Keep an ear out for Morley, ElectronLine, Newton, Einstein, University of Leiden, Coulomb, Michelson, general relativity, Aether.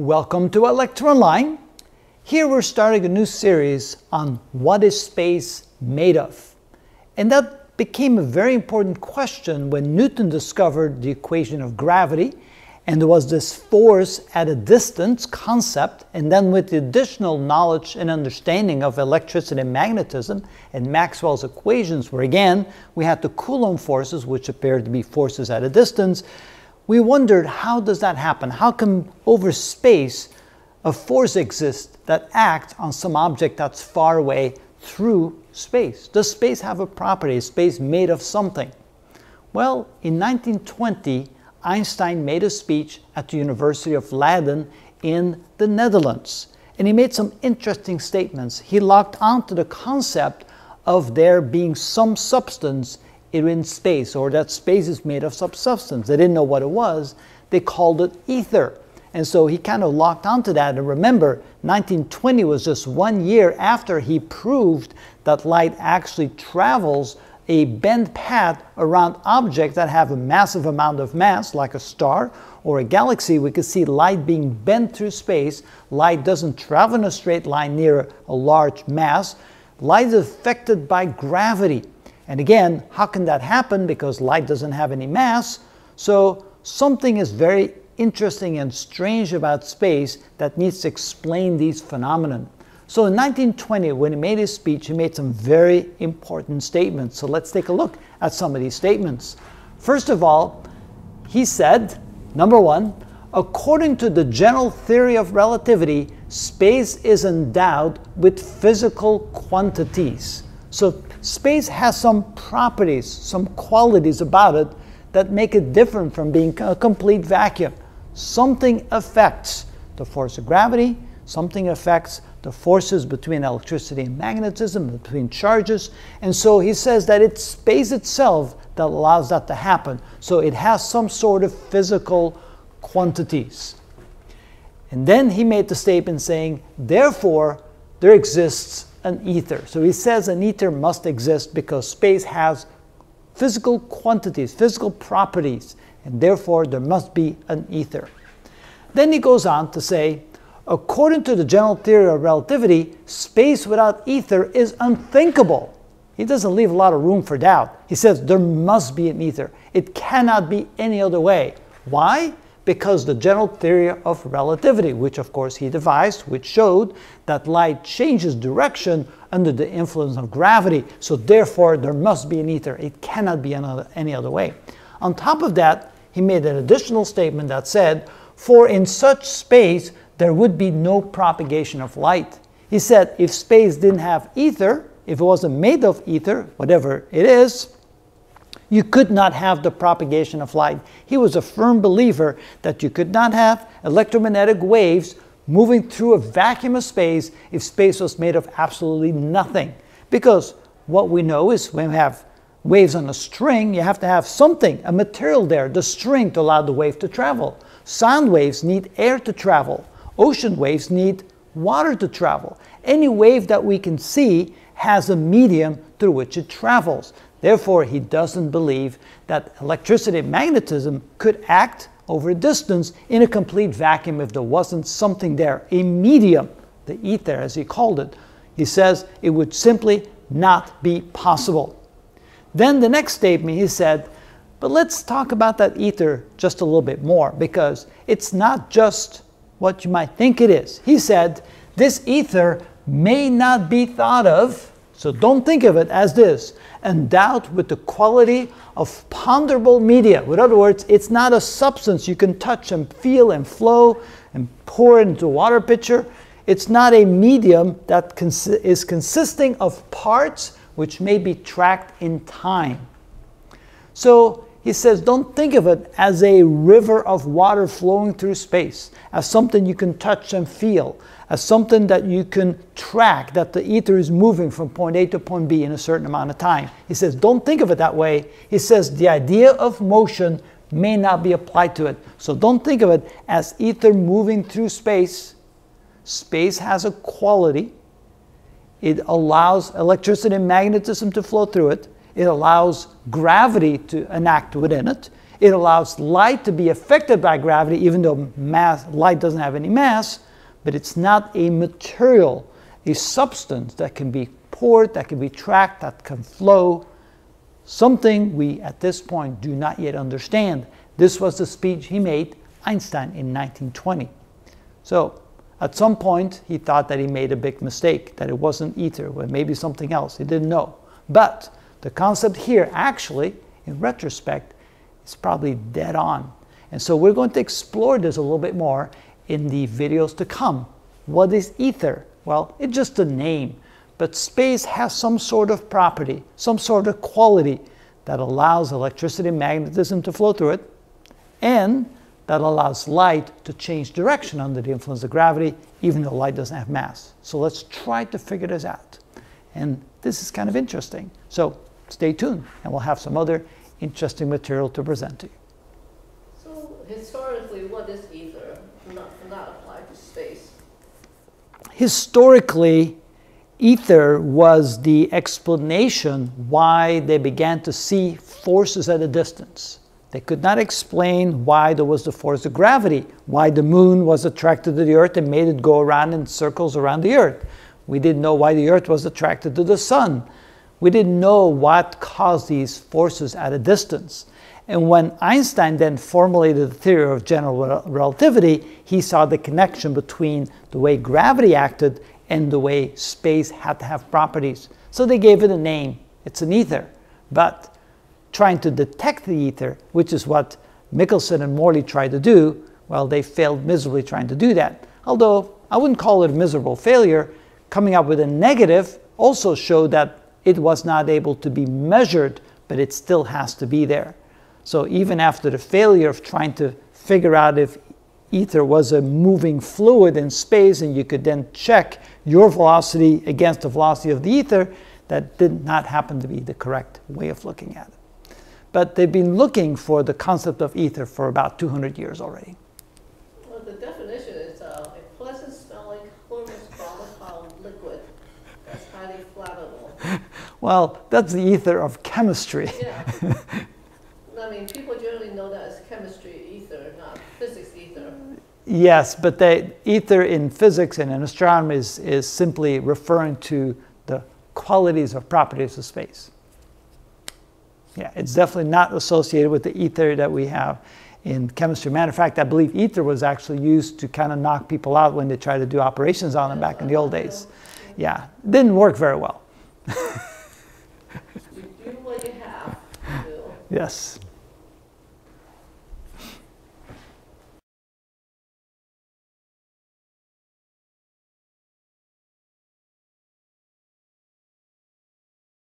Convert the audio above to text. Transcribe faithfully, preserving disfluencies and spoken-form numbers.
Welcome to ElectronLine. Here we're starting a new series on what is space made of. And that became a very important question when Newton discovered the equation of gravity, and there was this force at a distance concept, and then with the additional knowledge and understanding of electricity and magnetism and Maxwell's equations, where again we had the Coulomb forces, which appeared to be forces at a distance. We wondered, how does that happen? How come over space a force exists that acts on some object that's far away through space? Does space have a property? Is space made of something? Well, in nineteen twenty, Einstein made a speech at the University of Leiden in the Netherlands. And he made some interesting statements. He locked onto the concept of there being some substance in space, or that space is made of some substance. They didn't know what it was. They called it ether. And so he kind of locked onto that. And remember, nineteen twenty was just one year after he proved that light actually travels a bent path around objects that have a massive amount of mass, like a star or a galaxy. We could see light being bent through space. Light doesn't travel in a straight line near a large mass. Light is affected by gravity. And again, how can that happen? Because light doesn't have any mass. So something is very interesting and strange about space that needs to explain these phenomena. So in nineteen twenty, when he made his speech, he made some very important statements. So let's take a look at some of these statements. First of all, he said, number one, according to the general theory of relativity, space is endowed with physical quantities. So space has some properties, some qualities about it that make it different from being a complete vacuum. Something affects the force of gravity, something affects the forces between electricity and magnetism, between charges, and so he says that it's space itself that allows that to happen. So it has some sort of physical quantities. And then he made the statement saying, therefore, there exists an ether. So he says an ether must exist because space has physical quantities, physical properties, and therefore there must be an ether. Then he goes on to say, according to the general theory of relativity, space without ether is unthinkable. He doesn't leave a lot of room for doubt. He says there must be an ether. It cannot be any other way. Why? Because the general theory of relativity, which of course he devised, which showed that light changes direction under the influence of gravity. So therefore, there must be an ether. It cannot be another, any other way. On top of that, he made an additional statement that said, for in such space, there would be no propagation of light. He said, if space didn't have ether, if it wasn't made of ether, whatever it is, you could not have the propagation of light. He was a firm believer that you could not have electromagnetic waves moving through a vacuum of space if space was made of absolutely nothing. Because what we know is when we have waves on a string, you have to have something, a material there, the string, to allow the wave to travel. Sound waves need air to travel. Ocean waves need water to travel. Any wave that we can see has a medium through which it travels. Therefore, he doesn't believe that electricity and magnetism could act over a distance in a complete vacuum if there wasn't something there, a medium, the ether as he called it. He says it would simply not be possible. Then the next statement he said, but let's talk about that ether just a little bit more, because it's not just what you might think it is. He said, this ether may not be thought of, so don't think of it as this, endowed with the quality of ponderable media. In other words, it's not a substance you can touch and feel and flow and pour into a water pitcher. It's not a medium that cons- is consisting of parts which may be tracked in time. So he says, don't think of it as a river of water flowing through space, as something you can touch and feel, as something that you can track, that the ether is moving from point A to point B in a certain amount of time. He says, don't think of it that way. He says, the idea of motion may not be applied to it. So don't think of it as ether moving through space. Space has a quality. It allows electricity and magnetism to flow through it. It allows gravity to enact within it. It allows light to be affected by gravity, even though mass, light doesn't have any mass, but it's not a material, a substance that can be poured, that can be tracked, that can flow. Something we, at this point, do not yet understand. This was the speech he made, Einstein, in nineteen twenty. So, at some point, he thought that he made a big mistake, that it wasn't ether, or maybe something else. He didn't know. But the concept here, actually, in retrospect, is probably dead on. And so we're going to explore this a little bit more in the videos to come. What is ether? Well, it's just a name. But space has some sort of property, some sort of quality that allows electricity and magnetism to flow through it, and that allows light to change direction under the influence of gravity, even though light doesn't have mass. So let's try to figure this out. And this is kind of interesting. So stay tuned, and we'll have some other interesting material to present to you. So historically, what is ether not, not applied to space? Historically, ether was the explanation why they began to see forces at a distance. They could not explain why there was the force of gravity, why the moon was attracted to the earth and made it go around in circles around the earth. We didn't know why the earth was attracted to the sun. We didn't know what caused these forces at a distance. And when Einstein then formulated the theory of general relativity, he saw the connection between the way gravity acted and the way space had to have properties. So they gave it a name. It's an ether. But trying to detect the ether, which is what Michelson and Morley tried to do, well, they failed miserably trying to do that. Although I wouldn't call it a miserable failure. Coming up with a negative also showed that it was not able to be measured, but it still has to be there. So even after the failure of trying to figure out if ether was a moving fluid in space, and you could then check your velocity against the velocity of the ether, that did not happen to be the correct way of looking at it. But they've been looking for the concept of ether for about two hundred years already. Well, the definition is uh, a pleasant-smelling, almost volatile liquid that's highly flammable. Well, that's the ether of chemistry. Yeah. I mean, people generally know that as chemistry ether, not physics ether. Yes, but the ether in physics and in astronomy is, is simply referring to the qualities or properties of space. Yeah, it's definitely not associated with the ether that we have in chemistry. Matter of fact, I believe ether was actually used to kind of knock people out when they tried to do operations on them back in the old days. Yeah, it didn't work very well. You do what you have to do. Yes.